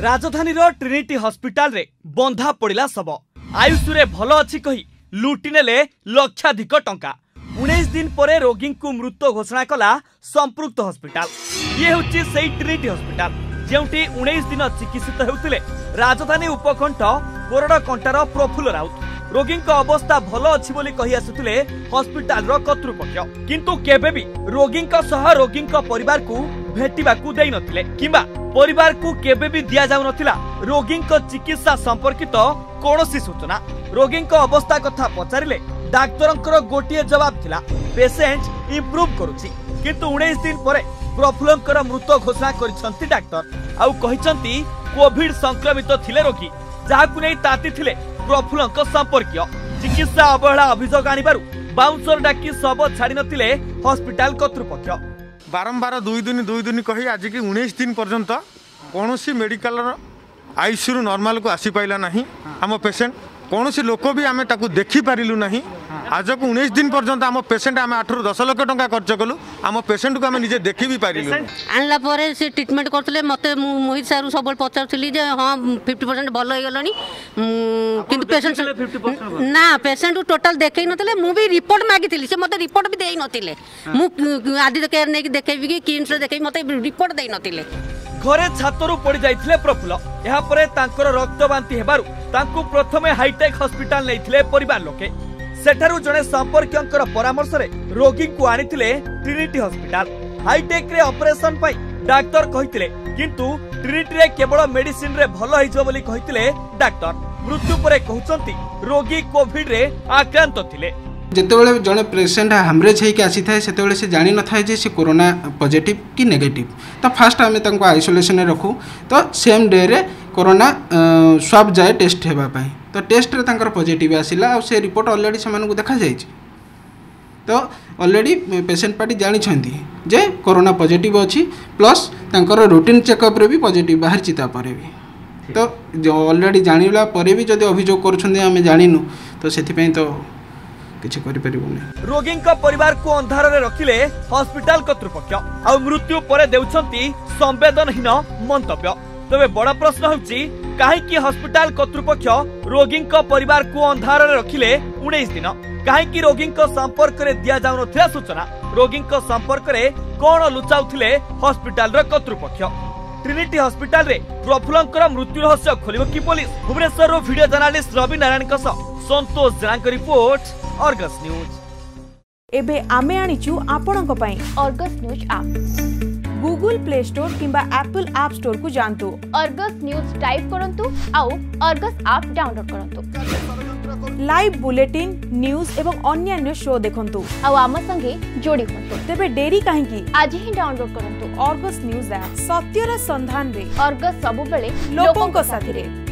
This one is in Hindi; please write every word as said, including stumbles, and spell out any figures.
राजधानी ट्रिनिटी हॉस्पिटल रे बंधा पड़ा शव आयुषुरे भल अच्छी कही लुटिनेले लक्षाधिक टंका उन्नीस दिन परे रोगी को मृत घोषणा कला संपृक्त हॉस्पिटल। ये हूँ से ट्रिनिटी हॉस्पिटल जोटी उन्नीस दिन चिकित्सित होते राजधानी उपकंठ बोरडकंटार प्रफुल्ल राउत। रोगी अवस्था भल अच्छी कही आसुले हॉस्पिटल कर्तृपक्ष किंतु केबे भी रोगी रोगी परिवार को भेटा दे ना परिवार को केबे भी दिया जाऊ नथिला रोगी चिकित्सा संपर्कित कौनसी सूचना। रोगी अवस्था कथा पचारे डाक्तर गोटे जवाब थिला पेसेंट इंप्रूव करुछि किंतु उन्नीस दिन पर प्रफुल्लर मृत घोषणा कर डाक्तर आउ कहिसंती कोविड संक्रमित थिले रोगी जहाकु नै ताती थिले प्रफुल्लर संपर्कीय। चिकित्सा अवहेला अभियोग आनिबारु बाउंसर डाकी शव छाड़ी नथिले हॉस्पिटल कर्तृपक्ष। बारंबार दुई दिन दुई दिन कही आज की उन्नीस दिन पर्यंत कौन सी मेडिकल आईसीयू रु नॉर्मल को आसी पाइला नहीं आम पेसेंट कौन सी लोक भी आम ताकू देखी पारिलु नहीं। आज को उन्नीस दिन पर्यंत आम पेसेंट आम आठ रु दस लाख टंका खर्च कलु आम पेसेंट को आम निजे देखी भी पारिलु आनला परे से ट्रीटमेंट करथले मते मोहित सारू सब पचारथली जे हां पचास परसेंट भलो हो गेलनी किंतु पेसेंट ना पेसेंट को टोटल देखै नथले मु भी रिपोर्ट मागिथली से मते रिपोर्ट भी देई नथले मु आदि केयर नै कि देखैबी कि किन्स देखै मते रिपोर्ट देई नथले। घरे छातरू पड़ी जाइथिले प्रफुल्ल यहा परे तांकर रक्त बांती हेबारु तांकु प्रथमे हाईटेक हॉस्पिटल नैथिले परिवार लोके सेठारु जने संपर्कियंकर परामर्श रे रोगी को आनिथिले ट्रिनिटी हॉस्पिटल। हाईटेक रे ऑपरेशन पई डाक्टर कहिथिले किंतु ट्रिनिटी रे केवल मेडिसिन रे भलो होइजो बोली कहिथिले डाक्टर। मृत्यु परे कहउचंती रोगी कोविड रे आक्रांत थिले। जेतेबेले जने पेसेंट हामरेज होइके आसी थाए सेतेबेले से जानि न थाए जे से कोरोना पॉजिटिव कि नेगेटिव तो फास्ट आमे तांको आइसोलेशन रखू तो सेम डे रे कोरोना स्वाब जाए टेस्ट हेबा पाए तो टेस्ट रे तांकर पॉजिटिव आसिला आ से रिपोर्ट ऑलरेडी समान को देखा जाय तो ऑलरेडी पेसेंट पार्टी जानि छंती जे कोरोना पॉजिटिव अछि प्लस तांकर रूटीन चेकअप रे भी पॉजिटिव बाहर चिता परे भी तो जो ऑलरेडी जानिला परे भी जदी अभियोग करछन आमे जानिनु तो सेति पई तो रोगी परिवार को अंधार रे रखिले हॉस्पिटल कर्तृपक्ष आ मृत्यु पर देउछंती संवेदनहीन मंतव्य। तबे बड़ा प्रश्न होउची काहे कि हॉस्पिटल कर्तृपक्ष रोगी परिवार को अंधार रे रखिले उन्नीस दिन काहे कि रोगी संपर्क रे दिया जाउ नथिला सूचना। रोगी संपर्क रे कोन लुचाउथिले हॉस्पिटल रे कर्तृपक्ष। ट्रिनिटी हॉस्पिटल रे प्रफुल्लर मृत्यु रहस्य खोलिबो कि पुलिस। भुवनेश्वर रो वीडियो जर्नालिस्ट रवि नारायण का संतोष जनाक रिपोर्ट Argus News। एबे आमे आनिचु आपणक पई Argus News app Google Play Store किंबा Apple App Store को जानतु Argus News टाइप करंतु आउ Argus app डाउनलोड करंतु। लाइव बुलेटिन न्यूज़ एवं अन्य शो देखंतु आउ आम संगे जोडी होंतु। तबे डेरी काहे की आज ही डाउनलोड करंतु Argus News app सत्यरा संधान रे Argus सबबेले लोकन को साथी रे।